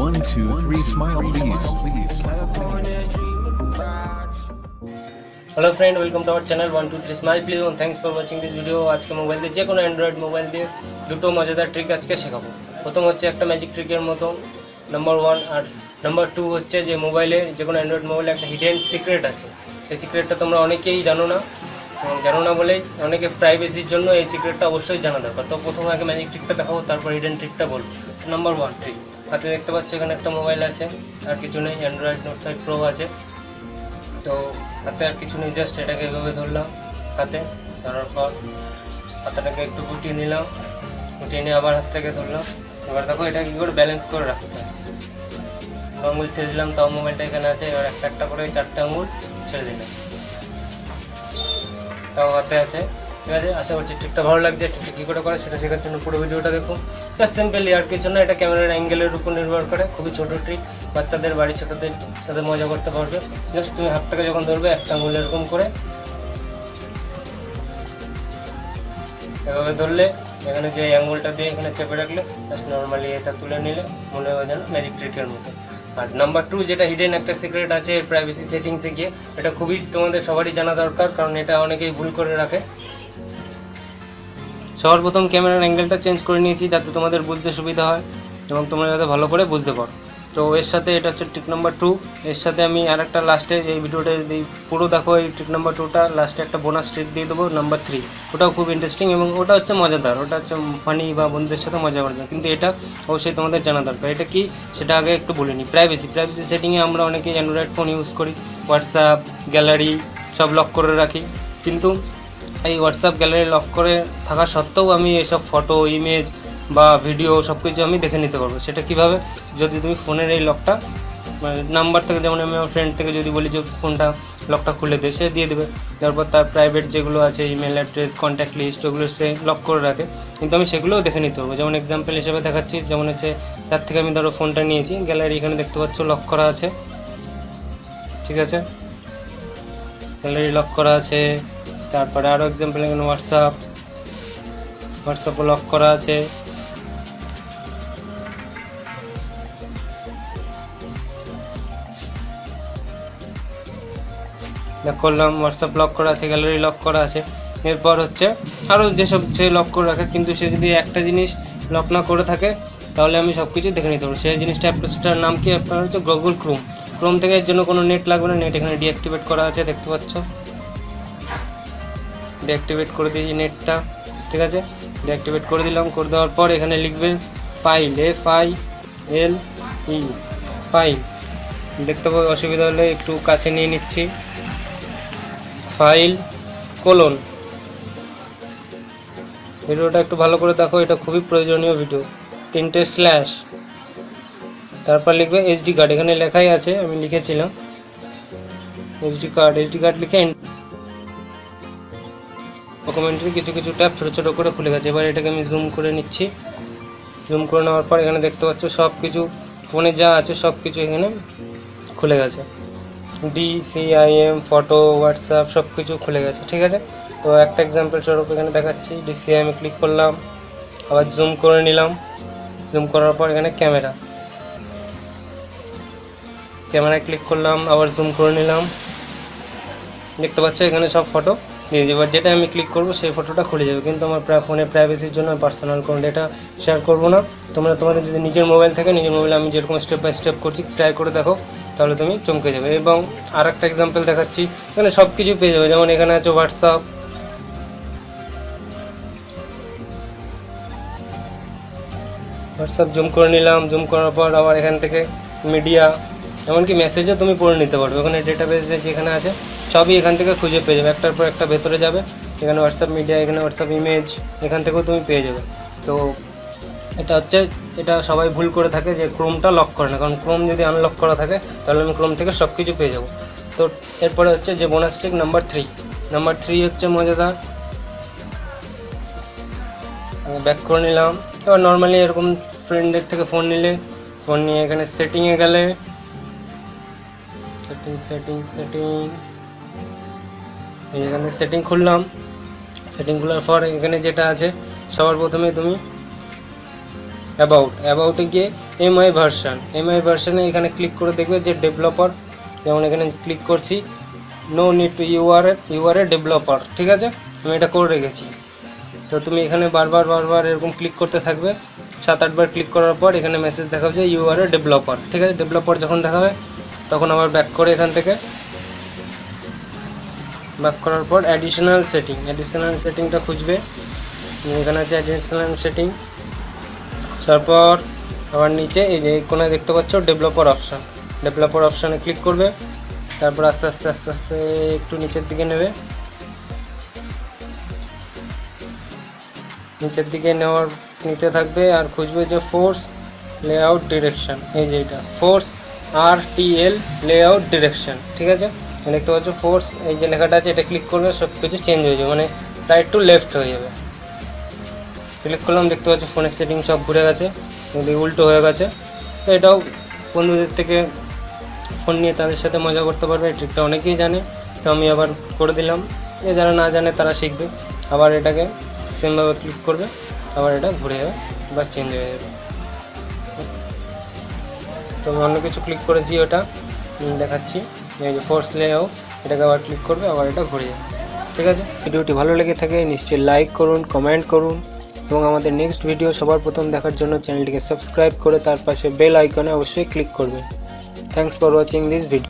123 SmilePlease। Hello friend, welcome to our channel 123 SmilePlease और thanks for watching this video. आज के mobile दिए जो एंड्रॉइड मोबाइल दिए दुटो मजादार ट्रिक आज के शेखाबो। प्रथम হচ্ছে একটা ম্যাজিক ট্রিকের মতো নাম্বার 1 আর নাম্বার 2 হচ্ছে যে মোবাইলে যে কোনো অ্যান্ড্রয়েড মোবাইলে একটা হিডেন সিক্রেট আছে। সেই সিক্রেটটা তোমরা অনেকেই জানো না বলে অনেকে প্রাইভেসির জন্য এই সিক্রেটটা অবশ্যই জানা দরকার। তো প্রথমে আগে ম্যাজিক ট্রিকটা দেখাবো, তারপর হিডেন ট্রিকটা বলবো। নাম্বার 1 ট্রিক, হাতে দেখতে পাচ্ছ এখানে একটা মোবাইল আছে আর কিছু নেই, অ্যান্ড্রয়েড নোট 5 প্রো আছে। তো হাতে আর কিছু নেই, জাস্ট এটাকে এভাবে ধরলাম হাতে, ধরার পর হাতটাকে একটু গুটিয়ে নিলাম, গুটিয়ে নিয়ে আবার হাতটাকে ধরলাম। এবার দেখো এটা কি করে ব্যালেন্স করে রাখতে হয়। আঙুল ছেড়ে দিলাম, তাও মোবাইলটা এখানে আছে। এবার একটা একটা করে চারটে আঙুল ছেড়ে দিলাম, তাও হাতে আছে। ঠিক আছে, আশা করছি ট্রিকটা ভালো লাগছে। ট্রিকটা কী করে করে সেটা শেখার জন্য পুরো ভিডিওটা দেখুন। জাস্ট সিম্পলি আর কিছু না, এটা ক্যামেরার অ্যাঙ্গেলের উপর নির্ভর করে। খুবই ছোটো ট্রিক, বাচ্চাদের বাড়ির ছোটোদের সাথে মজা করতে পারবে। জাস্ট তুমি হাতটাকে যখন ধরবে একটা আঙুল এরকম করে এভাবে ধরলে এখানে যে আঙুলটা দিয়ে এখানে চেপে রাখলে জাস্ট নর্মালি এটা তুলে নিলে মনে হয় যেন ম্যাজিক ট্রিকের মতো। আর নাম্বার 2 যেটা হিডেন একটা সিক্রেট আছে প্রাইভেসি সেটিংসে গিয়ে, এটা খুবই তোমাদের সবারই জানা দরকার, কারণ এটা অনেকেই ভুল করে রাখে। সবার প্রথম ক্যামেরার অ্যাঙ্গেলটা চেঞ্জ করে নিয়েছি যাতে তোমাদের বুঝতে সুবিধা হয় এবং তোমরা যাতে ভালো করে বুঝতে পারো। তো এর সাথে এটা হচ্ছে ট্রিক নাম্বার 2। এর সাথে আমি আর একটা লাস্টে এই ভিডিওটা যদি পুরো দেখো এই ট্রিক নাম্বার 2টা লাস্টে একটা বোনাস ট্রিক দিয়ে দেবো নাম্বার 3। ওটাও খুব ইন্টারেস্টিং এবং ওটা হচ্ছে মজাদার, ওটা হচ্ছে ফানি বা বন্ধুদের সাথে মজা করার জন্য। কিন্তু এটা অবশ্যই তোমাদের জানা দরকার। এটা কি সেটা আগে একটু বলে নিই। প্রাইভেসি সেটিংয়ে আমরা অনেকেই অ্যান্ড্রয়েড ফোন ইউজ করি, হোয়াটসঅ্যাপ গ্যালারি সব লক করে রাখি। কিন্তু এই হোয়াটসঅ্যাপ গ্যালারি লক করে থাকা সত্ত্বেও আমি এসব ফটো ইমেজ বা ভিডিও সব কিছু আমি দেখে নিতে পারবো। সেটা কীভাবে? যদি তুমি ফোনের এই লকটা নাম্বার থেকে, যেমন আমি আমার ফ্রেন্ড থেকে যদি বলি যে ফোনটা লকটা খুলে দে, সে দিয়ে দেবে। তারপর তার প্রাইভেট যেগুলো আছে ইমেল অ্যাড্রেস কন্ট্যাক্ট লিস্ট ওগুলো সে লক করে রাখে, কিন্তু আমি সেগুলোও দেখে নিতে পারবো। যেমন এক্সাম্পল হিসেবে দেখাচ্ছি, যেমন হচ্ছে তার থেকে আমি ধরো ফোনটা নিয়েছি, গ্যালারি এখানে দেখতে পাচ্ছ লক করা আছে। ঠিক আছে, গ্যালারি লক করা আছে। তারপরে আরও এক্সাম্পল এখানে হোয়াটসঅ্যাপও লক করা আছে। লক করলাম, হোয়াটসঅ্যাপ লক করা আছে, গ্যালারি লক করা আছে। এরপর হচ্ছে আরও যেসব সে লক করে রাখে, কিন্তু সে যদি একটা জিনিস লক না করে থাকে তাহলে আমি সব কিছু দেখে নিতে পারবো। সেই জিনিসটা অ্যাপটার নাম কি? অ্যাপটা হচ্ছে গুগল ক্রোম। ক্রোম থেকে এর জন্য কোনো নেট লাগবে না, নেট এখানে ডিঅ্যাক্টিভেট করা আছে, দেখতে পাচ্ছ ডিঅ্যাক্টিভেট করে দিয়েছি নেটটা। ঠিক আছে, ডিঅ্যাক্টিভেট করে দিলাম। করে দেওয়ার পর এখানে লিখবে ফাইল, FILE ফাইল। দেখতে পাবো, অসুবিধা হলে একটু কাছে নিয়ে নিচ্ছি। ফাইল কোলন, ভিডিওটা একটু ভালো করে দেখো, এটা খুবই প্রয়োজনীয় ভিডিও। 3টে স্ল্যাশ, তারপর লিখবে SD কার্ড, এখানে লেখাই আছে, আমি লিখেছিলাম SD কার্ড লিখে ডকুমেন্টারি কিছু কিছু ট্যাব ছোটো ছোটো করে খুলে গেছে। এবার এটাকে আমি জুম করে নিচ্ছি। জুম করে নেওয়ার পর এখানে দেখতে পাচ্ছ সব কিছু ফোনে যা আছে সব কিছু এখানে খুলে গেছে। DCIM ফটো হোয়াটসঅ্যাপ সব কিছু খুলে গেছে। ঠিক আছে, তো একটা এক্সাম্পল স্বরূপ এখানে দেখাচ্ছি, DCIM এ ক্লিক করলাম, আবার জুম করে নিলাম। জুম করার পর এখানে ক্যামেরায় ক্লিক করলাম, আবার জুম করে নিলাম। দেখতে পাচ্ছ এখানে সব ফটো দিয়ে দেবো, যেটা আমি ক্লিক করবো সেই ফটোটা খুলে যাবে। কিন্তু আমার ফোনে প্রাইভেসির জন্য পার্সোনাল কোনো ডেটা শেয়ার করবো না। তোমরা তোমাদের যদি নিজের মোবাইল থাকে, নিজের মোবাইলে আমি যেরকম স্টেপ বাই স্টেপ করছি ট্রাই করে দেখো, তাহলে তুমি চমকে যাবে। এবং আর একটা এক্সাম্পল দেখাচ্ছি, এখানে সব কিছু পেয়ে যাবে। যেমন এখানে আছে হোয়াটসঅ্যাপ, জুম করে নিলাম। জুম করার পর আবার এখান থেকে মিডিয়া, এমনকি মেসেজও তুমি পড়ে নিতে পারবে। ওখানে ডেটাবেসে যেখানে আছে সবই এখান থেকে খুঁজে পেয়ে যাবে, একটার পর একটা ভেতরে যাবে। এখানে হোয়াটসঅ্যাপ মিডিয়া, এখানে হোয়াটসঅ্যাপ ইমেজ, এখান থেকেও তুমি পেয়ে যাবে। তো এটা হচ্ছে, এটা সবাই ভুল করে থাকে যে ক্রোমটা লক করে না, কারণ ক্রোম যদি আনলক করা থাকে তাহলে আমি ক্রোম থেকে সব কিছু পেয়ে যাবো। তো এরপরে হচ্ছে যে বোনাস ট্রিক নাম্বার 3। নাম্বার 3 হচ্ছে মজাদার, ব্যাক করে নিলাম। এবার নর্মালি এরকম ফ্রেন্ডের থেকে ফোন নিলে, ফোন নিয়ে এখানে সেটিংয়ে গেলে সেটিং এখানে সেটিং খুললাম। সেটিং খোলার পর এখানে যেটা আছে সবার প্রথমে তুমি অ্যাবাউটে গিয়ে एमआई वर्जन एखे क्लिक कर देखें जो डेवलपर जेमन एखे क्लिक कर no need to you are a developer ठीक है हमें ये कर रेखे तो तुम एखे बार बार बार बार एरकम क्लिक करते थको 7-8 बार क्लिक करार पर एखे मेसेज देखा जाए यू आर ए डेवलपर ठीक है डेवलपर जो देखा है तक आर बैक कर एखान बैक करार पर एडिशनल सेटिंग खुजबे एखे आज एडिशनल सेटिंग तारपर आर नीचे ये देखते पाच डेवलपर अपशन क्लिक कर तपर आस्ते आस्ते आस्ते आस्ते एक नीचे दिखे ने नीचे दिखे नीते थको खुजबे जो फोर्स लेआउट डिरेक्शन ये फोर्स आरटीएल लेआउट डिरेक्शन ठीक है देखते पाच फोर्स ये लेखाटा ये क्लिक कर सबकिछ चेंज हो जाए मैं राइट टू लेफ्ट हो जाए क्लिक कर देखते फोन सेटिंग सब घुरे गए उल्टो हो गए तो एटाओ बंधुदेर फोन नहीं तादेर साथे मजा करते पारबे ट्रिकटा अनेकेई जाने तो हमें आबार करे दिलाम ये जारा ना जाने तारा शिखबे आबार एटाके सेम भावे क्लिक करबे आबार एटा घुरे जाबे बा चेंज हो जाबे तो अन्य किछु क्लिक करेछि ओटा देखाच्छि ये जे फोर्स लेआउट एटाके आबार क्लिक करबे आबार एटा घुरे जाबे ठीक आछे भिडियोटी भालो लेगे थाकले निश्चय लाइक करुन कमेंट करुन এবং আমাদের নেক্সট ভিডিও সবার প্রথম দেখার জন্য চ্যানেলটিকে সাবস্ক্রাইব করে তার পাশে বেল আইকনে অবশ্যই ক্লিক করবেন। Thanks for watching this video.